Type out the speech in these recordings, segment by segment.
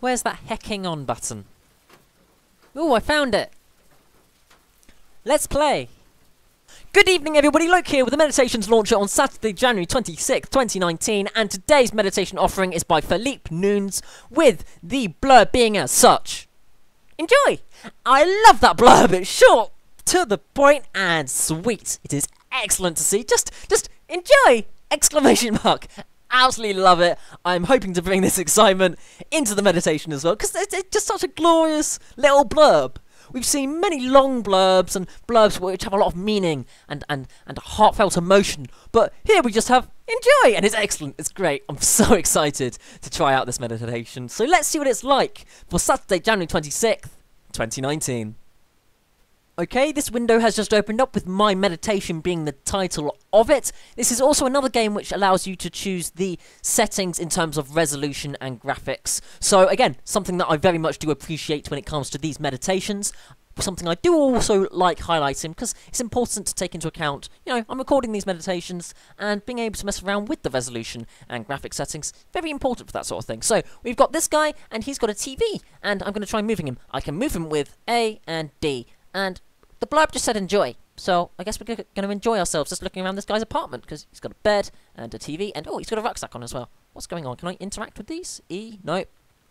Where's that hecking on button? Ooh, I found it. Let's play. Good evening everybody, Luke here with the Meditations Launcher on Saturday, January 26th, 2019, and today's meditation offering is by Philippe Nunes, with the blurb being as such. Enjoy! I love that blurb, it's short, to the point, and sweet. It is excellent to see, just enjoy! Exclamation mark. Absolutely love it. I'm hoping to bring this excitement into the meditation as well, because it's just such a glorious little blurb. We've seen many long blurbs and blurbs which have a lot of meaning and heartfelt emotion, but here we just have enjoy, and it's excellent, it's great. I'm so excited to try out this meditation. So let's see what it's like for Saturday, January 26th, 2019. Okay, this window has just opened up with My Meditation being the title of it. This is also another game which allows you to choose the settings in terms of resolution and graphics. So again, something that I very much do appreciate when it comes to these meditations. Something I do also like highlighting because it's important to take into account, you know, I'm recording these meditations and being able to mess around with the resolution and graphic settings, very important for that sort of thing. So we've got this guy and he's got a TV and I'm going to try moving him. I can move him with A and D, and the blurb just said enjoy, so I guess we're going to enjoy ourselves just looking around this guy's apartment, because he's got a bed and a TV, and oh, he's got a rucksack on as well. What's going on? Can I interact with these? E? No.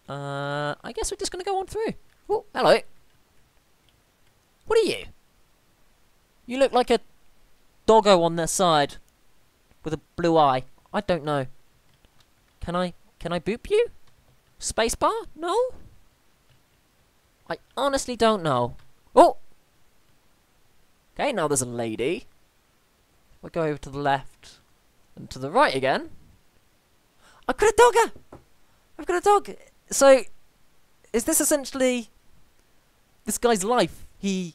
I guess we're just going to go on through. Oh, hello. What are you? You look like a doggo on their side with a blue eye. I don't know. Can I boop you? Spacebar? No? I honestly don't know. Oh! Okay, now there's a lady. We'll go over to the left and to the right again. I've got a dogger! I've got a dog! So, is this essentially this guy's life? He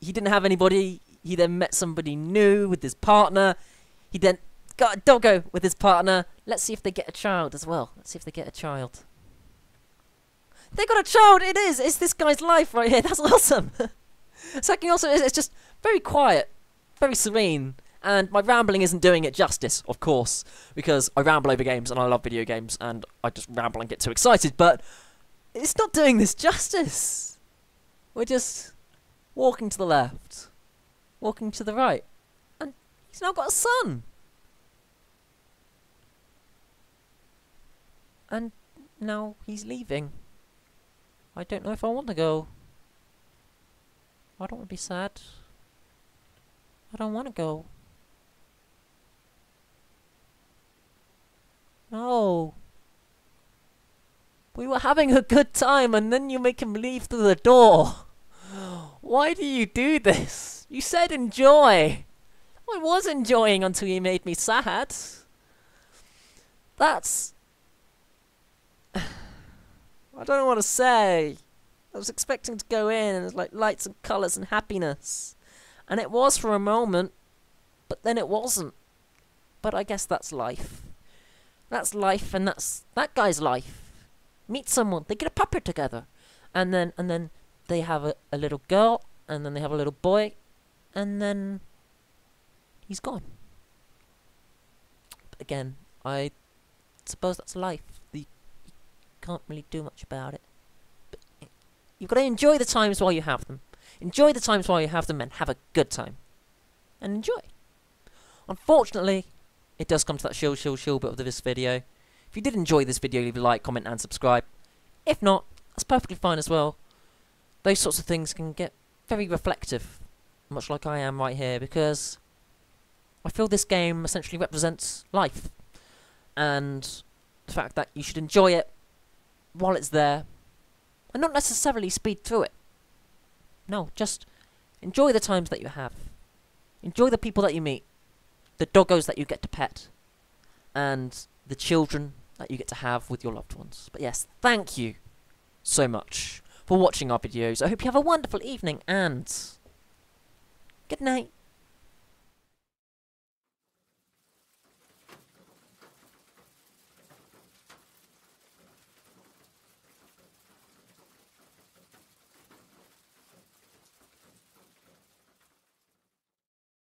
didn't have anybody, he then met somebody new with his partner, he then got a doggo with his partner. Let's see if they get a child as well. Let's see if they get a child. They got a child! It is! It's this guy's life right here, that's awesome! Second, also, it's just very quiet, very serene, and my rambling isn't doing it justice, of course, because I ramble over games and I love video games and I just ramble and get too excited, but it's not doing this justice. We're just walking to the left, walking to the right, and he's now got a son. And now he's leaving. I don't know if I want to go. I don't want to be sad. I don't want to go. No. We were having a good time and then you make him leave through the door. Why do you do this? You said enjoy. I was enjoying until you made me sad. That's... I don't know what to say. I was expecting to go in and it was like lights and colours and happiness. And it was for a moment, but then it wasn't. But I guess that's life. That's life, and that's that guy's life. Meet someone, they get a puppy together. And then they have a little girl, and then they have a little boy, and then he's gone. But again, I suppose that's life. You can't really do much about it. You've got to enjoy the times while you have them. Enjoy the times while you have them and have a good time. And enjoy. Unfortunately, it does come to that shill bit of this video. If you did enjoy this video, leave a like, comment and subscribe. If not, that's perfectly fine as well. Those sorts of things can get very reflective, much like I am right here, because I feel this game essentially represents life. And the fact that you should enjoy it while it's there, and not necessarily speed through it. No, just enjoy the times that you have. Enjoy the people that you meet. The doggos that you get to pet. And the children that you get to have with your loved ones. But yes, thank you so much for watching our videos. I hope you have a wonderful evening and good night.